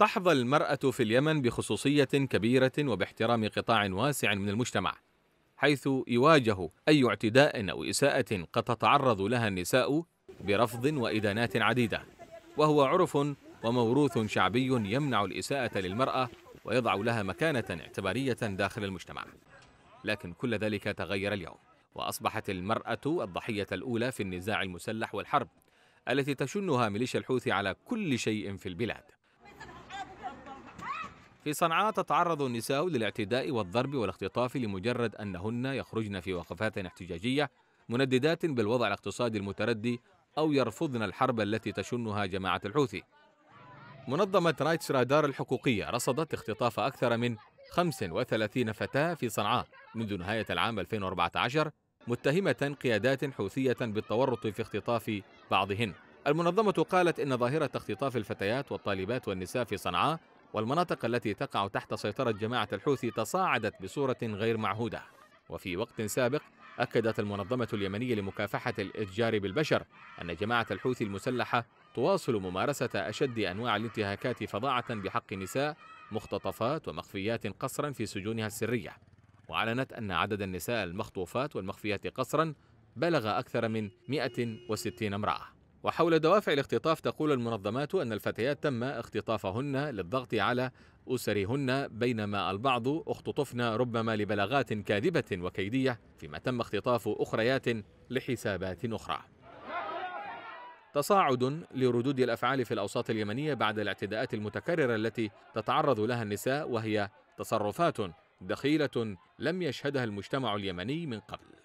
تحظى المرأة في اليمن بخصوصية كبيرة وباحترام قطاع واسع من المجتمع، حيث يواجه أي اعتداء أو إساءة قد تتعرض لها النساء برفض وإدانات عديدة، وهو عرف وموروث شعبي يمنع الإساءة للمرأة ويضع لها مكانة اعتبارية داخل المجتمع. لكن كل ذلك تغير اليوم، وأصبحت المرأة الضحية الأولى في النزاع المسلح والحرب التي تشنها ميليشيا الحوثي على كل شيء في البلاد. في صنعاء تتعرض النساء للاعتداء والضرب والاختطاف لمجرد أنهن يخرجن في وقفات احتجاجية منددات بالوضع الاقتصادي المتردي أو يرفضن الحرب التي تشنها جماعة الحوثي. منظمة رايتس رادار الحقوقية رصدت اختطاف أكثر من 35 فتاة في صنعاء منذ نهاية العام 2014 متهمة قيادات حوثية بالتورط في اختطاف بعضهن. المنظمة قالت إن ظاهرة اختطاف الفتيات والطالبات والنساء في صنعاء والمناطق التي تقع تحت سيطرة جماعة الحوثي تصاعدت بصورة غير معهودة. وفي وقت سابق أكدت المنظمة اليمنية لمكافحة الإتجار بالبشر أن جماعة الحوثي المسلحة تواصل ممارسة أشد أنواع الانتهاكات فظاعة بحق النساء، مختطفات ومخفيات قصرا في سجونها السرية، وأعلنت أن عدد النساء المخطوفات والمخفيات قصرا بلغ أكثر من 160 امرأة. وحول دوافع الاختطاف تقول المنظمات أن الفتيات تم اختطافهن للضغط على أسرهن، بينما البعض اختطفن ربما لبلاغات كاذبة وكيدية، فيما تم اختطاف أخريات لحسابات أخرى. تصاعد لردود الأفعال في الأوساط اليمنية بعد الاعتداءات المتكررة التي تتعرض لها النساء، وهي تصرفات دخيلة لم يشهدها المجتمع اليمني من قبل.